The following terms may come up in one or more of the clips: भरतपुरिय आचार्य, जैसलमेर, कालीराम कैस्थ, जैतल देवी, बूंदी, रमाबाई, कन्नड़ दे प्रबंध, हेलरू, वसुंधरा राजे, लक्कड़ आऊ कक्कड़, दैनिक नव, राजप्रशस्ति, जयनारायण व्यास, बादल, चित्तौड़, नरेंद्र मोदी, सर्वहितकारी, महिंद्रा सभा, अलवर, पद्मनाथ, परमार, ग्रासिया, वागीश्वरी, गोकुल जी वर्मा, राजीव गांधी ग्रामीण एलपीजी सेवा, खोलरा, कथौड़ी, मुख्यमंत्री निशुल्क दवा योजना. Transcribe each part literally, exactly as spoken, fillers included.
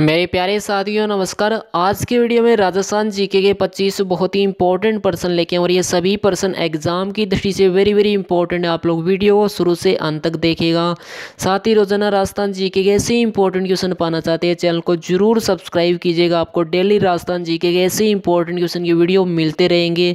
मेरे प्यारे साथियों नमस्कार। आज के वीडियो में राजस्थान जीके के पच्चीस बहुत ही इंपॉर्टेंट पर्सन लेके और ये सभी पर्सन एग्जाम की दृष्टि से वेरी वेरी इंपॉर्टेंट है। आप लोग वीडियो को शुरू से अंत तक देखेगा। साथ ही रोजाना राजस्थान जीके के ऐसे इंपॉर्टेंट क्वेश्चन पाना चाहते हैं चैनल को जरूर सब्सक्राइब कीजिएगा। आपको डेली राजस्थान जीके के ऐसे इंपॉर्टेंट क्वेश्चन की वीडियो मिलते रहेंगे।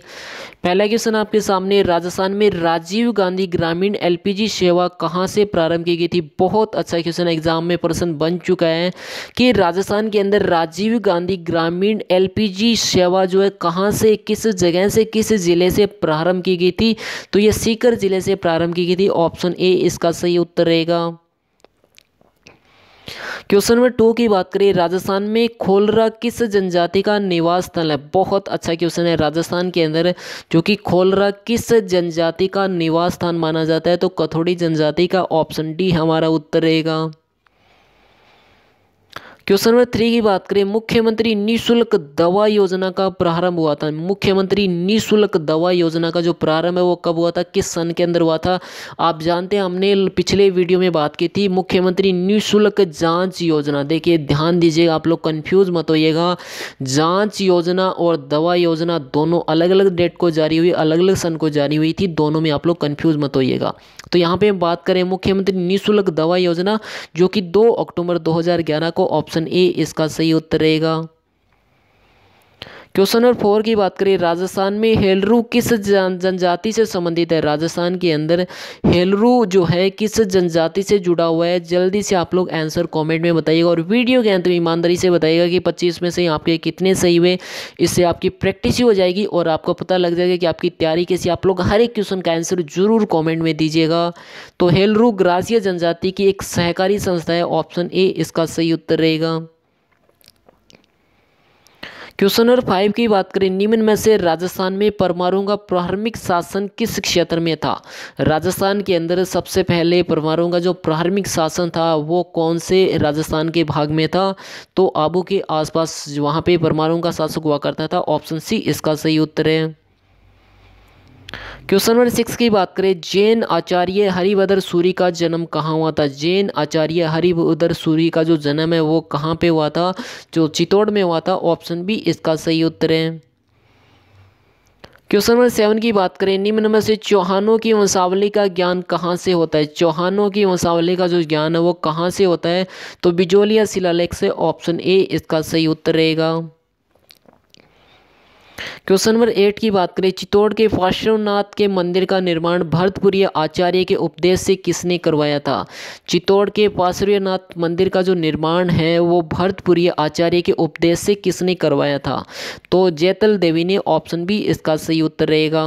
पहला क्वेश्चन आपके सामने, राजस्थान में राजीव गांधी ग्रामीण एलपीजी सेवा कहाँ से प्रारंभ की गई थी। बहुत अच्छा क्वेश्चन एग्जाम में पर्सन बन चुका है कि राजस्थान के अंदर राजीव गांधी ग्रामीण एलपीजी सेवा जो है कहाँ से, किस जगह से, किस जिले से प्रारंभ की गई थी। तो ये सीकर जिले से प्रारंभ की गई थी। ऑप्शन ए इसका सही उत्तर रहेगा। क्वेश्चन नंबर टू की बात करें, राजस्थान में खोलरा किस जनजाति का निवास स्थल है। बहुत अच्छा क्वेश्चन है राजस्थान के अंदर, जो कि खोलरा किस जनजाति का निवास स्थान माना जाता है। तो कथौड़ी जनजाति का ऑप्शन डी हमारा उत्तर रहेगा। क्वेश्चन नंबर थ्री की बात करें, मुख्यमंत्री निशुल्क दवा योजना का प्रारंभ हुआ था। मुख्यमंत्री निशुल्क दवा योजना का जो प्रारंभ है वो कब हुआ था, किस सन के अंदर हुआ था। आप जानते हैं हमने पिछले वीडियो में बात की थी मुख्यमंत्री निशुल्क जांच योजना। देखिए ध्यान दीजिएगा, आप लोग कन्फ्यूज मत होइएगा। जांच योजना और दवा योजना दोनों अलग अलग डेट को जारी हुई, अलग अलग सन को जारी हुई थी। दोनों में आप लोग कन्फ्यूज मत होइएगा। तो यहाँ पर हम बात करें मुख्यमंत्री निशुल्क दवा योजना, जो कि दो अक्टूबर दो हज़ार ग्यारह को, ऑप्शन ए इसका सही उत्तर रहेगा। क्वेश्चन नंबर फोर की बात करें, राजस्थान में हेलरू किस जनजाति से संबंधित है। राजस्थान के अंदर हेलरू जो है किस जनजाति से जुड़ा हुआ है। जल्दी से आप लोग आंसर कमेंट में बताइएगा और वीडियो के अंत में ईमानदारी से बताइएगा कि पच्चीस में से आपके कितने सही हुए। इससे आपकी प्रैक्टिस ही हो जाएगी और आपको पता लग जाएगा कि आपकी तैयारी कैसी। आप लोग हर एक क्वेश्चन का आंसर जरूर कॉमेंट में दीजिएगा। तो हेलरू ग्रासिया जनजाति की एक सहकारी संस्था है। ऑप्शन ए इसका सही उत्तर रहेगा। क्वेश्चन नंबर फाइव की बात करें, निम्न में से राजस्थान में परमारों का प्रारंभिक शासन किस क्षेत्र में था। राजस्थान के अंदर सबसे पहले परमारों का जो प्रारंभिक शासन था वो कौन से राजस्थान के भाग में था। तो आबू के आसपास वहाँ पे परमारों का शासक हुआ करता था। ऑप्शन सी इसका सही उत्तर है। क्वेश्चन नंबर सिक्स की बात करें, जैन आचार्य हरिबदर सूरी का जन्म कहाँ हुआ था। जैन आचार्य हरिबदर सूरी का जो जन्म है वो कहाँ पे हुआ था, जो चित्तौड़ में हुआ था। ऑप्शन बी इसका सही उत्तर है। क्वेश्चन नंबर सेवन की बात करें, निम्न में से चौहानों की वंशावली का ज्ञान कहाँ से होता है। चौहानों की वंशावली का जो ज्ञान है वो कहाँ से होता है। तो बिजोलिया शिलालेख से। ऑप्शन ए इसका सही उत्तर रहेगा। क्वेश्चन नंबर एट की बात करें, चित्तौड़ के पार्श्वनाथ के मंदिर का निर्माण भरतपुरिय आचार्य के उपदेश से किसने करवाया था। चित्तौड़ के पार्श्वनाथ मंदिर का जो निर्माण है वो भरतपुरिय आचार्य के उपदेश से किसने करवाया था। तो जैतल देवी ने। ऑप्शन बी इसका सही उत्तर रहेगा।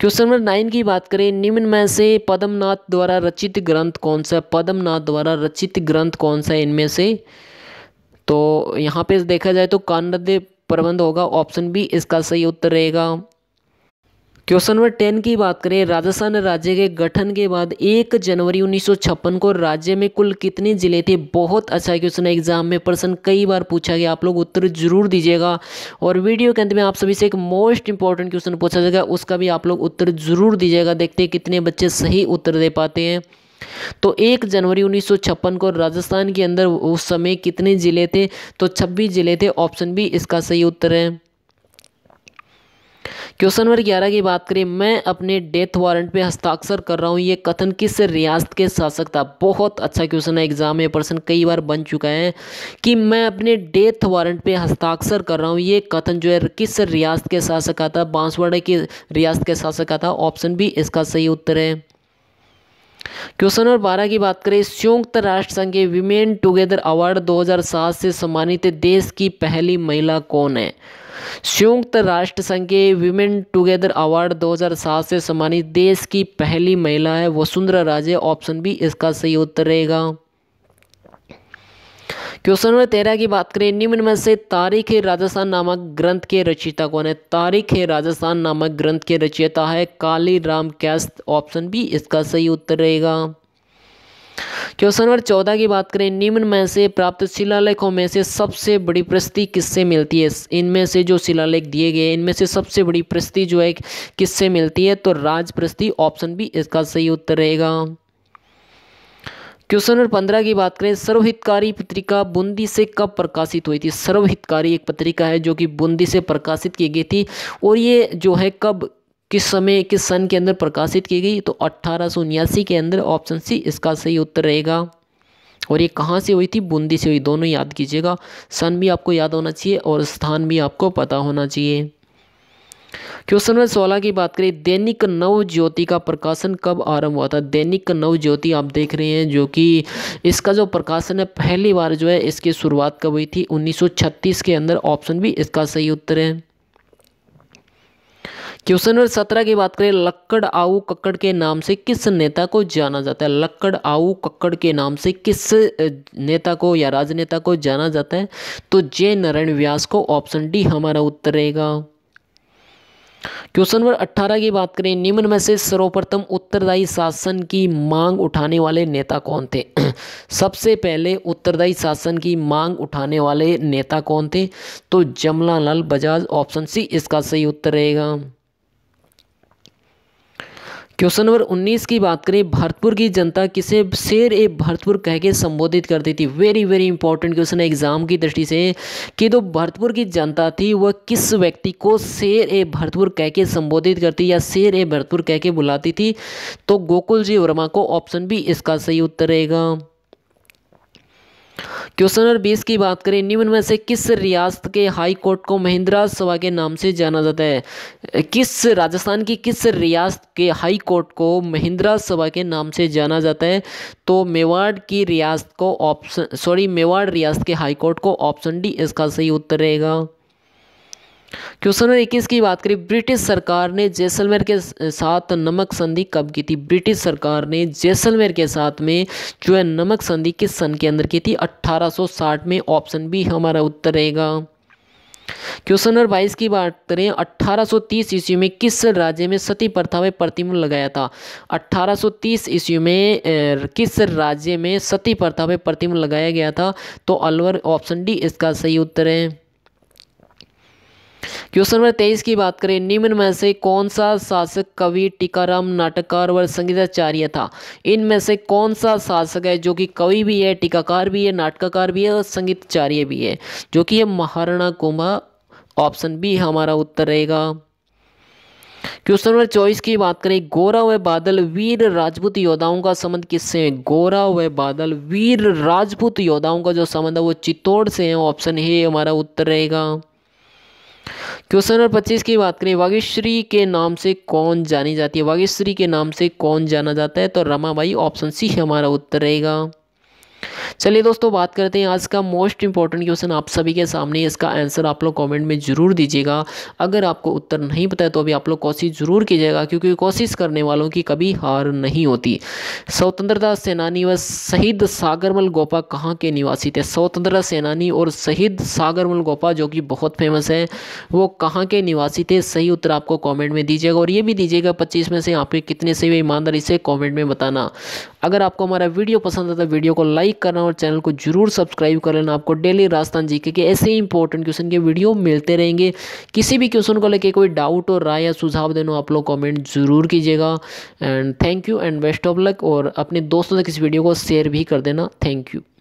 क्वेश्चन नंबर नाइन की बात करें, निम्न में से पद्मनाथ द्वारा रचित ग्रंथ कौन सा है। पद्मनाथ द्वारा रचित ग्रंथ कौन सा है इनमें से। तो यहाँ पे देखा जाए तो कन्नड़ दे प्रबंध होगा। ऑप्शन बी इसका सही उत्तर रहेगा। क्वेश्चन नंबर टेन की बात करें, राजस्थान राज्य के गठन के बाद एक जनवरी उन्नीस सौ छप्पन को राज्य में कुल कितने जिले थे। बहुत अच्छा क्वेश्चन है, एग्जाम में पर्सन कई बार पूछा गया। आप लोग उत्तर जरूर दीजिएगा और वीडियो के अंत में आप सभी से एक मोस्ट इंपॉर्टेंट क्वेश्चन पूछा जाएगा, उसका भी आप लोग उत्तर जरूर दीजिएगा। देखते कितने बच्चे सही उत्तर दे पाते हैं। तो एक जनवरी उन्नीस सौ छप्पन को राजस्थान के अंदर उस समय कितने जिले थे। तो छब्बीस जिले थे। ऑप्शन बी इसका सही उत्तर है। क्वेश्चन नंबर ग्यारह की बात करें, मैं अपने डेथ वारंट पे हस्ताक्षर कर रहा हूँ, ये कथन किस रियासत के शासक था। बहुत अच्छा क्वेश्चन है, एग्जाम में पर्सन कई बार बन चुका है कि मैं अपने डेथ वारंट पे हस्ताक्षर कर रहा हूँ, ये कथन जो है किस रियासत के शासक का था। बांसवाड़ा के रियासत के शासक का था। ऑप्शन बी इसका सही उत्तर है। क्वेश्चन नंबर बारह की बात करें, संयुक्त राष्ट्र संघ के विमेन टुगेदर अवार्ड दो हज़ार सात से सम्मानित देश की पहली महिला कौन है। संयुक्त राष्ट्र संघ के विमेन टुगेदर अवार्ड दो हज़ार सात से सम्मानित देश की पहली महिला है वसुंधरा राजे। ऑप्शन बी इसका सही उत्तर रहेगा। क्वेश्चन नंबर तेरह की बात करें, निम्न में से तारीख राजस्थान नामक ग्रंथ के रचयिता कौन है। तारीख राजस्थान नामक ग्रंथ के रचयिता है कालीराम कैस्थ। ऑप्शन बी इसका सही उत्तर रहेगा। क्वेश्चन नंबर चौदह की बात करें, निम्न में से प्राप्त शिलालेखों में से सबसे बड़ी प्रशस्ति किससे मिलती है। इनमें से जो शिलालेख दिए गए इनमें से सबसे बड़ी प्रशस्ति जो है किससे मिलती है। तो राजप्रशस्ति। ऑप्शन बी इसका सही उत्तर रहेगा। क्वेश्चन नंबर पंद्रह की बात करें, सर्वहितकारी पत्रिका बूंदी से कब प्रकाशित हुई थी? सर्वहितकारी एक पत्रिका है जो कि बूंदी से प्रकाशित की गई थी और ये जो है कब, किस समय, किस सन के अंदर प्रकाशित की गई? तो अट्ठारह सौ उन्यासी के अंदर, ऑप्शन सी इसका सही उत्तर रहेगा। और ये कहाँ से हुई थी? बूंदी से हुई। दोनों याद कीजिएगा, सन भी आपको याद होना चाहिए और स्थान भी आपको पता होना चाहिए। क्वेश्चन नंबर सोलह की बात करें, दैनिक नव ज्योति का प्रकाशन कब आरंभ हुआ था? दैनिक नव ज्योति आप देख रहे हैं जो कि इसका जो प्रकाशन है पहली बार जो है इसकी शुरुआत कब हुई थी? उन्नीस सौ छत्तीस के अंदर, ऑप्शन भी इसका सही उत्तर है। क्वेश्चन नंबर सत्रह की बात करें, लक्कड़ आऊ कक्कड़ के नाम से किस नेता को जाना जाता है? लक्कड़ आऊ कक्कड़ के नाम से किस नेता को या राजनेता को जाना जाता है? तो जयनारायण व्यास को, ऑप्शन डी हमारा उत्तर रहेगा। क्वेश्चन नंबर अठारह की बात करें, निम्न में से सर्वप्रथम उत्तरदायी शासन की मांग उठाने वाले नेता कौन थे? सबसे पहले उत्तरदायी शासन की मांग उठाने वाले नेता कौन थे? तो जमुनालाल बजाज, ऑप्शन सी इसका सही उत्तर रहेगा। क्वेश्चन नंबर उन्नीस की बात करें, भरतपुर की जनता किसे शेर ए भरतपुर कह के संबोधित करती थी? वेरी वेरी इंपॉर्टेंट क्वेश्चन है एग्जाम की दृष्टि से कि जो भरतपुर की जनता थी वह किस व्यक्ति को शेर ए भरतपुर कह के संबोधित करती या शेर ए भरतपुर कह के बुलाती थी? तो गोकुल जी वर्मा को, ऑप्शन बी इसका सही उत्तर रहेगा। क्वेश्चन नंबर बीस की बात करें, निम्न में से किस रियासत के हाई कोर्ट को महिंद्रा सभा के नाम से जाना जाता है? किस राजस्थान की किस रियासत के हाई कोर्ट को महिंद्रा सभा के नाम से जाना जाता है? तो मेवाड़ की रियासत को, ऑप्शन सॉरी मेवाड़ रियासत के हाई कोर्ट को, ऑप्शन डी इसका सही उत्तर रहेगा। क्वेश्चन नंबर इक्कीस की बात करें, ब्रिटिश सरकार ने जैसलमेर के साथ नमक संधि कब की थी? ब्रिटिश सरकार ने जैसलमेर के साथ में जो है नमक संधि किस सन के अंदर की थी? अठारह सौ साठ में, ऑप्शन बी हमारा उत्तर रहेगा। क्वेश्चन नंबर बाईस की बात करें, अठारह सौ तीस ईस्वी में किस राज्य में सती प्रथा में प्रतिबंध लगाया था? अठारह सौ तीस ईस्वी में किस राज्य में सती प्रथा में प्रतिबंध लगाया गया था? तो अलवर, ऑप्शन डी इसका सही उत्तर है। क्वेश्चन नंबर तेईस की बात करें, निम्न में से कौन सा शासक कवि, टीकाराम, नाटककार व संगीताचार्य था? इनमें से कौन सा शासक है जो कि कवि भी है, टीकाकार भी है, नाटककार भी है और संगीताचार्य भी है? जो कि है महाराणा कुंभा, ऑप्शन बी हमारा उत्तर रहेगा। क्वेश्चन नंबर चौबीस की बात करें, गोरा व बादल वीर राजपूत योद्धाओं का संबंध किससे है? गोरा व बादल वीर राजपूत योद्धाओं का जो संबंध है वो चित्तौड़ से है, ऑप्शन ए हमारा उत्तर रहेगा। क्वेश्चन नंबर पच्चीस की बात करें, वागीश्वरी के नाम से कौन जानी जाती है? वागीश्वरी के नाम से कौन जाना जाता है? तो रमाबाई, ऑप्शन सी हमारा उत्तर रहेगा। चलिए दोस्तों, बात करते हैं आज का मोस्ट इंपॉर्टेंट क्वेश्चन आप सभी के सामने। इसका आंसर आप लोग कमेंट में जरूर दीजिएगा। अगर आपको उत्तर नहीं पता है तो अभी आप लोग कोशिश जरूर कीजिएगा, क्योंकि कोशिश करने वालों की कभी हार नहीं होती। स्वतंत्रता सेनानी व शहीद सागरमल गोपा कहाँ के निवासी थे? स्वतंत्रता सेनानी और शहीद सागरमल गोपा जो कि बहुत फेमस है वो कहाँ के निवासी थे? सही उत्तर आपको कॉमेंट में दीजिएगा और ये भी दीजिएगा पच्चीस में से आपके कितने से भी ईमानदारी से कॉमेंट में बताना। अगर आपको हमारा वीडियो पसंद आता है वीडियो को लाइक करना और चैनल को जरूर सब्सक्राइब कर लेना। आपको डेली राजस्थान जीके के ऐसे ही इंपॉर्टेंट क्वेश्चन के वीडियो मिलते रहेंगे। किसी भी क्वेश्चन को लेके कोई डाउट और राय या सुझाव देना आप लोग कमेंट जरूर कीजिएगा। And thank you and best of luck. और अपने दोस्तों तक इस वीडियो को शेयर भी कर देना। Thank you.